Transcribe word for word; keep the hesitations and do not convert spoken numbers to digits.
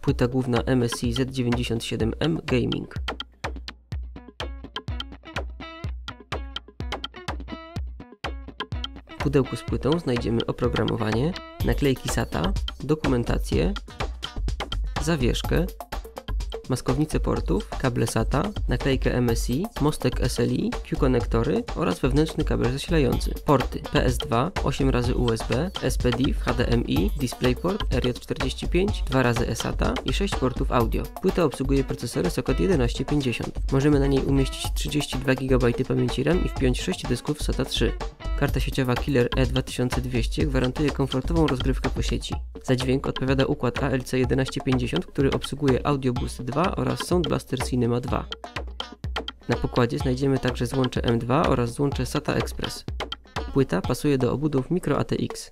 Płyta główna M S I Z dziewięćdziesiąt siedem M Gaming. W pudełku z płytą znajdziemy oprogramowanie, naklejki SATA, dokumentację, zawieszkę, maskownicę portów, kable SATA, naklejkę M S I, mostek S L I, Q-konektory oraz wewnętrzny kabel zasilający. Porty P S dwa, osiem razy U S B, S P D I F, H D M I, DisplayPort, R J czterdzieści pięć, dwa razy SATA i sześć portów audio. Płyta obsługuje procesory Socket tysiąc sto pięćdziesiąt. Możemy na niej umieścić trzydzieści dwa gigabajty pamięci RAM i wpiąć sześć dysków SATA trzy. Karta sieciowa Killer E dwa tysiące dwieście gwarantuje komfortową rozgrywkę po sieci. Za dźwięk odpowiada układ A L C tysiąc sto pięćdziesiąt, który obsługuje Audio Boost dwa oraz Sound Blaster Cinema dwa. Na pokładzie znajdziemy także złącze M dwa oraz złącze SATA Express. Płyta pasuje do obudów Micro A T X.